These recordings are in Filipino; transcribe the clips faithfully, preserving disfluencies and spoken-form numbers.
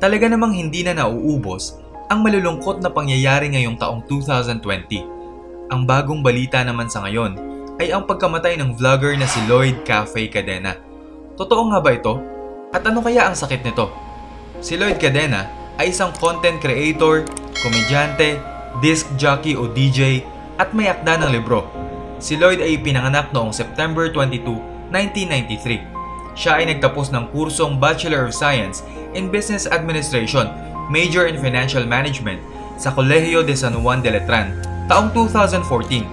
talaga namang hindi na nauubos ang malulungkot na pangyayari ngayong taong two thousand twenty. Ang bagong balita naman sa ngayon ay ang pagkamatay ng vlogger na si Lloyd Cafe Cadena. Totoo nga ba ito? At ano kaya ang sakit nito? Si Lloyd Cadena ay isang content creator, komedyante, disc jockey o D J at may akda ng libro. Si Lloyd ay pinanganak noong September twenty-two, nineteen ninety-three. Siya ay nagtapos ng kursong Bachelor of Science in Business Administration, Major in Financial Management sa Kolehiyo de San Juan de Letran taong two thousand fourteen.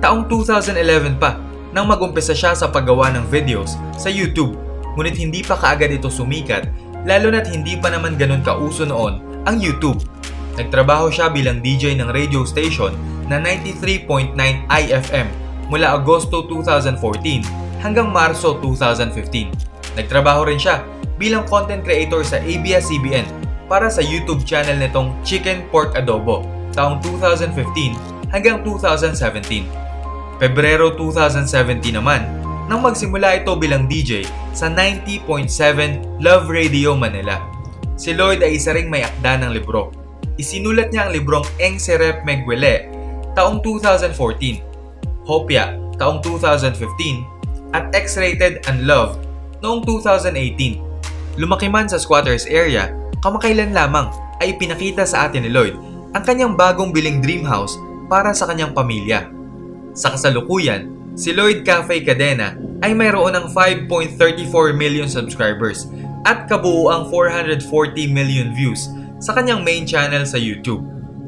Taong two thousand eleven pa nang magumpisa siya sa paggawa ng videos sa YouTube, ngunit hindi pa kaagad ito sumikat lalo na't hindi pa naman ganun kauso noon ang YouTube. Nagtrabaho siya bilang D J ng radio station na ninety-three point nine I F M mula Agosto two thousand fourteen hanggang Marso two thousand fifteen. Nagtrabaho rin siya bilang content creator sa A B S C B N para sa YouTube channel nitong Chicken Pork Adobo taong two thousand fifteen hanggang two thousand seventeen. Pebrero two thousand seventeen naman nang magsimula ito bilang D J sa ninety point seven Love Radio Manila. Si Lloyd ay isa ring may akda ng libro. Isinulat niya ang librong Ang Serap Maguelle taong two thousand fourteen, Hopia taong two thousand fifteen at X-rated and loved noong two thousand eighteen. Lumaki man sa squatters area, kamakailan lamang ay pinakita sa atin ni Lloyd ang kanyang bagong biling dream house para sa kanyang pamilya. Sa kasalukuyan, si Lloyd Cafe Cadena ay mayroon ng five point three four million subscribers at kabuuang four hundred forty million views sa kanyang main channel sa YouTube.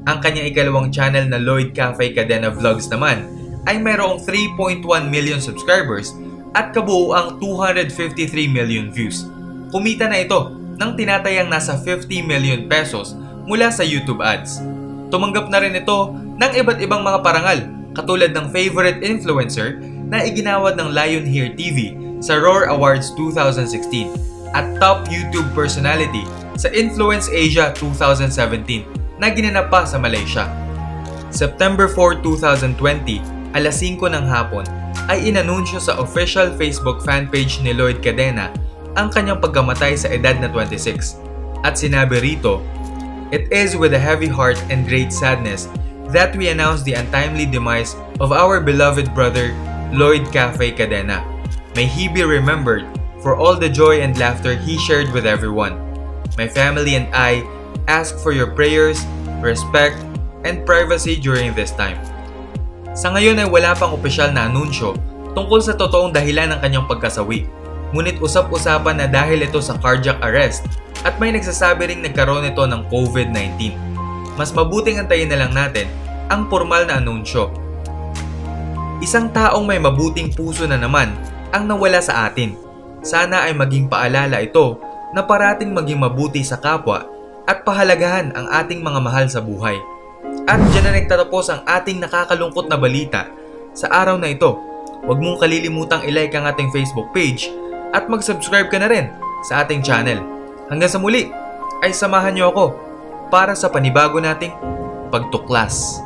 Ang kanyang ikalawang channel na Lloyd Cafe Cadena Vlogs naman ay mayroong three point one million subscribers at kabuuang two hundred fifty-three million views. Kumita na ito nang tinatayang nasa fifty million pesos mula sa YouTube ads. Tumanggap na rin ito ng iba't ibang mga parangal katulad ng favorite influencer na iginawad ng Lionheart T V sa Roar Awards two thousand sixteen at top YouTube personality sa Influence Asia two thousand seventeen na ginanap pa sa Malaysia. September four, two thousand twenty, alas singko ng hapon ay inanunsyo sa official Facebook fanpage ni Lloyd Cadena ang kanyang pagkamatay sa edad na twenty-six. At sinabi rito, "It is with a heavy heart and great sadness that we announce the untimely demise of our beloved brother, Lloyd Cafe Cadena. May he be remembered for all the joy and laughter he shared with everyone. My family and I ask for your prayers, respect, and privacy during this time." Sa ngayon ay wala pang opisyal na anunsyo tungkol sa totoong dahilan ng kanyang pagkasawi. Ngunit usap-usapan na dahil ito sa cardiac arrest at may nagsasabi ring nagkaroon ito ng COVID nineteen. Mas mabuting antayin na lang natin ang formal na anunsyo. Isang taong may mabuting puso na naman ang nawala sa atin. Sana ay maging paalala ito na parating maging mabuti sa kapwa at pahalagahan ang ating mga mahal sa buhay. At dyan na nagtatapos ang ating nakakalungkot na balita sa araw na ito. Huwag mong kalilimutang ilike ang ating Facebook page at mag-subscribe ka na rin sa ating channel. Hanggang sa muli, ay samahan niyo ako para sa panibago nating pagtuklas.